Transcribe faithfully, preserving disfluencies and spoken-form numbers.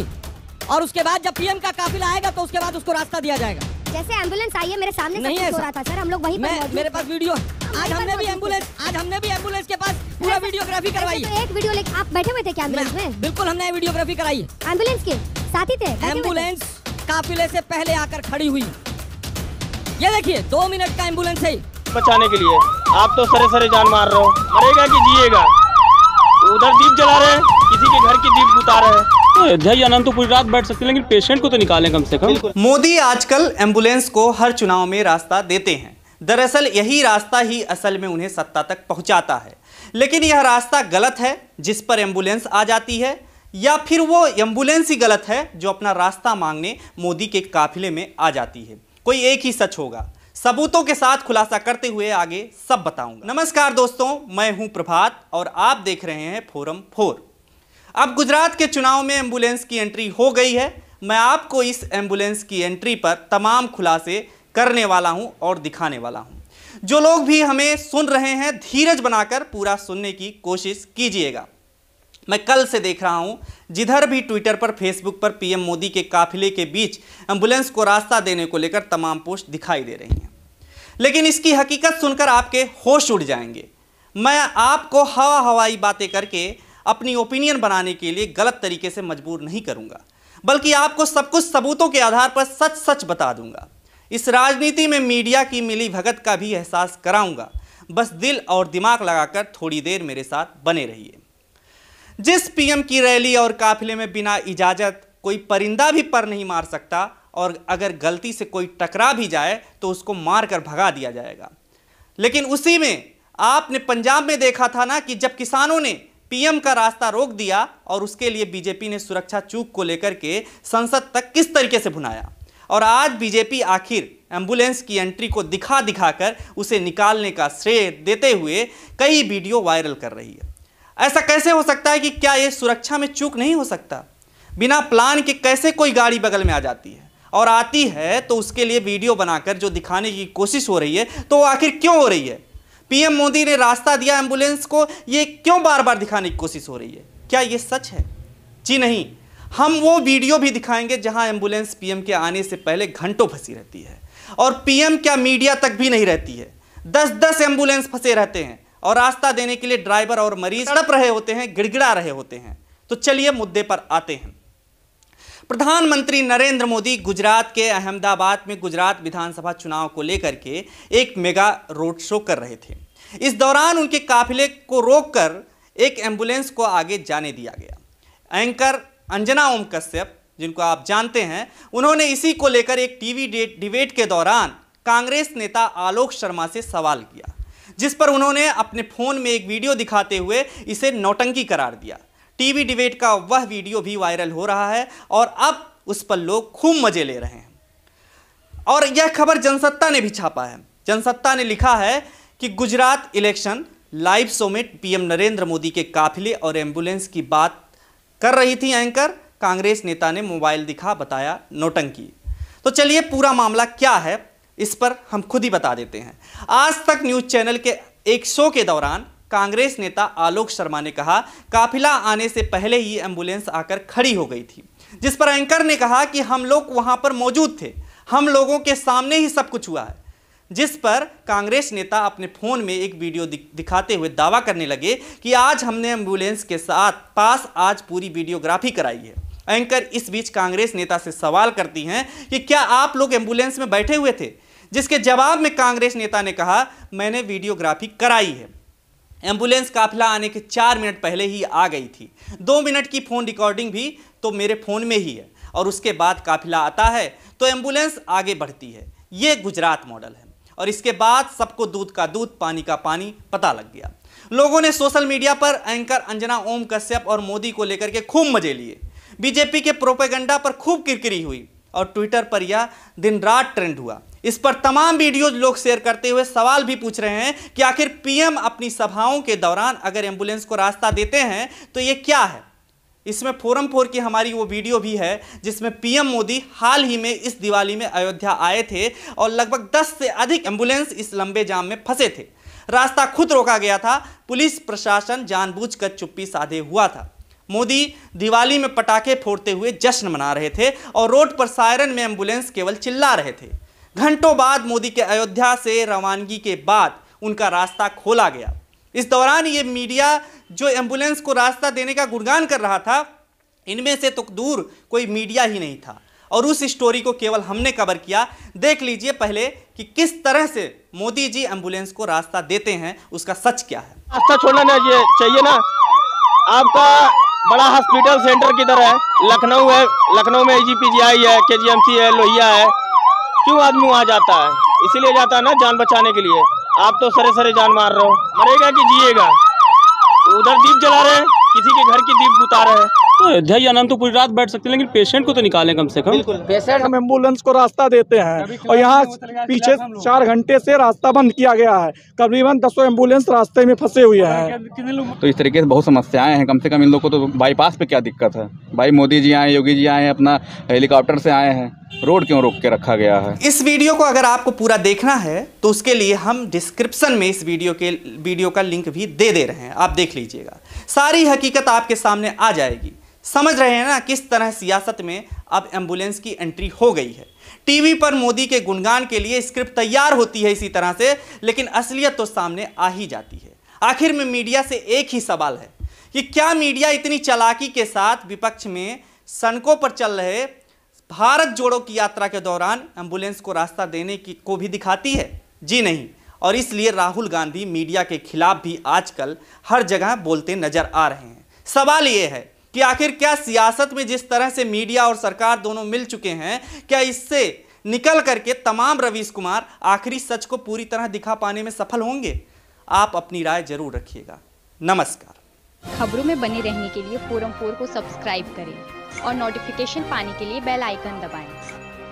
होगी और उसके बाद जब पीएम का काफिला आएगा तो उसके बाद उसको रास्ता दिया जाएगा। जैसे एम्बुलेंस आई है मेरे सामने नहीं है रहा था सर, हम लोग वही मेरे पास वीडियो आज हमने भी एम्बुलेंस आज हमने भी एम्बुलेंस के पास पूरा वीडियोग्राफी करवाई। एक वीडियो लेके आप बैठे हुए थे क्या एम्बुलेंस में? बिल्कुल, हमने वीडियोग्राफी कराई है एम्बुलेंस के साथ ही थे। एम्बुलेंस काफिले से पहले आकर खड़ी हुई, ये देखिए दो मिनट का एम्बुलेंस है बचाने के लिए। आप तो सरे सरे जान मार रहे हो, मरेगा कि जिएगा। उधर दीप जला रहे हैं, किसी के घर की दीप बुता रहे हैं। अयोध्या आनंद तो पूरी रात बैठ सकते हैं लेकिन पेशेंट को तो निकालें कम से कम। मोदी आजकल एम्बुलेंस को हर चुनाव में रास्ता देते हैं। दरअसल यही रास्ता ही असल में उन्हें सत्ता तक पहुंचाता है, लेकिन यह रास्ता गलत है जिस पर एम्बुलेंस आ जाती है, या फिर वो एम्बुलेंस ही गलत है जो अपना रास्ता मांगने मोदी के काफिले में आ जाती है। कोई एक ही सच होगा। सबूतों के साथ खुलासा करते हुए आगे सब बताऊंगा। नमस्कार दोस्तों, मैं हूं प्रभात और आप देख रहे हैं फोरम फोर। अब गुजरात के चुनाव में एम्बुलेंस की एंट्री हो गई है। मैं आपको इस एम्बुलेंस की एंट्री पर तमाम खुलासे करने वाला हूं और दिखाने वाला हूं। जो लोग भी हमें सुन रहे हैं धीरज बनाकर पूरा सुनने की कोशिश कीजिएगा। मैं कल से देख रहा हूँ जिधर भी ट्विटर पर, फेसबुक पर पीएम मोदी के काफिले के बीच एम्बुलेंस को रास्ता देने को लेकर तमाम पोस्ट दिखाई दे रही हैं, लेकिन इसकी हकीकत सुनकर आपके होश उड़ जाएंगे। मैं आपको हवा हवाई बातें करके अपनी ओपिनियन बनाने के लिए गलत तरीके से मजबूर नहीं करूँगा, बल्कि आपको सब कुछ सबूतों के आधार पर सच सच बता दूंगा। इस राजनीति में मीडिया की मिलीभगत का भी एहसास कराऊँगा। बस दिल और दिमाग लगाकर थोड़ी देर मेरे साथ बने रहिए। जिस पीएम की रैली और काफिले में बिना इजाज़त कोई परिंदा भी पर नहीं मार सकता, और अगर गलती से कोई टकरा भी जाए तो उसको मार कर भगा दिया जाएगा। लेकिन उसी में आपने पंजाब में देखा था ना कि जब किसानों ने पीएम का रास्ता रोक दिया और उसके लिए बीजेपी ने सुरक्षा चूक को लेकर के संसद तक किस तरीके से भुनाया, और आज बीजेपी आखिर एम्बुलेंस की एंट्री को दिखा दिखा कर उसे निकालने का श्रेय देते हुए कई वीडियो वायरल कर रही है। ऐसा कैसे हो सकता है कि क्या ये सुरक्षा में चूक नहीं हो सकता? बिना प्लान के कैसे कोई गाड़ी बगल में आ जाती है, और आती है तो उसके लिए वीडियो बनाकर जो दिखाने की कोशिश हो रही है तो आखिर क्यों हो रही है? पीएम मोदी ने रास्ता दिया एम्बुलेंस को, ये क्यों बार बार दिखाने की कोशिश हो रही है? क्या ये सच है? जी नहीं, हम वो वीडियो भी दिखाएंगे जहां एम्बुलेंस पीएम के आने से पहले घंटों फंसी रहती है, और पीएम क्या मीडिया तक भी नहीं रहती है। दस दस एम्बुलेंस फंसे रहते हैं और रास्ता देने के लिए ड्राइवर और मरीज तड़प रहे होते हैं, गिड़गिड़ा रहे होते हैं। तो चलिए मुद्दे पर आते हैं। प्रधानमंत्री नरेंद्र मोदी गुजरात के अहमदाबाद में गुजरात विधानसभा चुनाव को लेकर के एक मेगा रोड शो कर रहे थे। इस दौरान उनके काफिले को रोककर एक एम्बुलेंस को आगे जाने दिया गया। एंकर अंजना ओम कश्यप, जिनको आप जानते हैं, उन्होंने इसी को लेकर एक टीवी डिबेट के दौरान कांग्रेस नेता आलोक शर्मा से सवाल किया, जिस पर उन्होंने अपने फ़ोन में एक वीडियो दिखाते हुए इसे नौटंकी करार दिया। टीवी डिबेट का वह वीडियो भी वायरल हो रहा है और अब उस पर लोग खूब मज़े ले रहे हैं। और यह खबर जनसत्ता ने भी छापा है। जनसत्ता ने लिखा है कि गुजरात इलेक्शन लाइव शो में पीएम नरेंद्र मोदी के काफिले और एम्बुलेंस की बात कर रही थी एंकर, कांग्रेस नेता ने मोबाइल दिखा बताया नौटंकी। तो चलिए पूरा मामला क्या है इस पर हम खुद ही बता देते हैं। आज तक न्यूज़ चैनल के एक शो के दौरान कांग्रेस नेता आलोक शर्मा ने कहा काफिला आने से पहले ही एम्बुलेंस आकर खड़ी हो गई थी, जिस पर एंकर ने कहा कि हम लोग वहां पर मौजूद थे, हम लोगों के सामने ही सब कुछ हुआ है। जिस पर कांग्रेस नेता अपने फ़ोन में एक वीडियो दिखाते हुए दावा करने लगे कि आज हमने एम्बुलेंस के साथ पास आज पूरी वीडियोग्राफी कराई है। एंकर इस बीच कांग्रेस नेता से सवाल करती हैं कि क्या आप लोग एम्बुलेंस में बैठे हुए थे, जिसके जवाब में कांग्रेस नेता ने कहा मैंने वीडियोग्राफी कराई है। एम्बुलेंस काफिला आने के चार मिनट पहले ही आ गई थी, दो मिनट की फ़ोन रिकॉर्डिंग भी तो मेरे फ़ोन में ही है, और उसके बाद काफिला आता है तो एम्बुलेंस आगे बढ़ती है। ये गुजरात मॉडल है। और इसके बाद सबको दूध का दूध पानी का पानी पता लग गया। लोगों ने सोशल मीडिया पर एंकर अंजना ओम कश्यप और मोदी को लेकर के खूब मजे लिए, बीजेपी के प्रोपेगेंडा पर खूब किरकिरी हुई और ट्विटर पर यह दिन रात ट्रेंड हुआ। इस पर तमाम वीडियोज लोग शेयर करते हुए सवाल भी पूछ रहे हैं कि आखिर पीएम अपनी सभाओं के दौरान अगर एम्बुलेंस को रास्ता देते हैं तो ये क्या है? इसमें फोरम फोर की हमारी वो वीडियो भी है जिसमें पीएम मोदी हाल ही में इस दिवाली में अयोध्या आए थे और लगभग दस से अधिक एम्बुलेंस इस लंबे जाम में फंसे थे। रास्ता खुद रोका गया था, पुलिस प्रशासन जानबूझ कर चुप्पी साधे हुआ था। मोदी दिवाली में पटाखे फोड़ते हुए जश्न मना रहे थे और रोड पर सायरन में एम्बुलेंस केवल चिल्ला रहे थे। घंटों बाद मोदी के अयोध्या से रवानगी के बाद उनका रास्ता खोला गया। इस दौरान ये मीडिया जो एम्बुलेंस को रास्ता देने का गुणगान कर रहा था, इनमें से तो दूर कोई मीडिया ही नहीं था और उस स्टोरी को केवल हमने कवर किया। देख लीजिए पहले कि किस तरह से मोदी जी एम्बुलेंस को रास्ता देते हैं, उसका सच क्या है। रास्ता छोड़ना नहीं चाहिए ना, आपका बड़ा हॉस्पिटल सेंटर किधर है? लखनऊ है, लखनऊ में जी पी जी आई है, के जी एम सी है, लोहिया है। क्यों आदमी वहाँ जाता है? इसीलिए जाता है ना, जान बचाने के लिए। आप तो सरे सरे जान मार रहे हो, मरेगा कि जिएगा? उधर दीप जला रहे हैं, किसी के घर की दीप बुता रहे हैं। तो अयोध्या या नाम तो पूरी रात बैठ सकते हैं, लेकिन पेशेंट को तो निकालें कम से कम। पेशेंट हम एम्बुलेंस को रास्ता देते हैं और यहाँ पीछे चार घंटे से रास्ता बंद किया गया है। करीबन दसों एम्बुलेंस रास्ते में फंसे हुए हैं। तो इस तरीके से बहुत समस्याएं हैं। कम से कम इन लोगों को तो बाईपास पे क्या दिक्कत है भाई? मोदी जी आए, योगी जी आए, अपना हेलीकॉप्टर से आए हैं, रोड क्यों रोक के रखा गया है? इस वीडियो को अगर आपको पूरा देखना है तो उसके लिए हम डिस्क्रिप्शन में इस वीडियो के वीडियो का लिंक भी दे दे रहे हैं, आप देख लीजिएगा। सारी हकीकत आपके सामने आ जाएगी। समझ रहे हैं ना किस तरह सियासत में अब एम्बुलेंस की एंट्री हो गई है। टीवी पर मोदी के गुणगान के लिए स्क्रिप्ट तैयार होती है इसी तरह से, लेकिन असलियत तो सामने आ ही जाती है। आखिर में मीडिया से एक ही सवाल है कि क्या मीडिया इतनी चालाकी के साथ विपक्ष में सड़कों पर चल रहे भारत जोड़ो की यात्रा के दौरान एम्बुलेंस को रास्ता देने की को भी दिखाती है? जी नहीं। और इसलिए राहुल गांधी मीडिया के खिलाफ भी आजकल हर जगह बोलते नजर आ रहे हैं। सवाल ये है कि आखिर क्या सियासत में जिस तरह से मीडिया और सरकार दोनों मिल चुके हैं, क्या इससे निकल करके तमाम रवीश कुमार आखिरी सच को पूरी तरह दिखा पाने में सफल होंगे? आप अपनी राय जरूर रखिएगा। नमस्कार। खबरों में बने रहने के लिए फोरम फोर को सब्सक्राइब करें और नोटिफिकेशन पाने के लिए बेल आइकन दबाएं।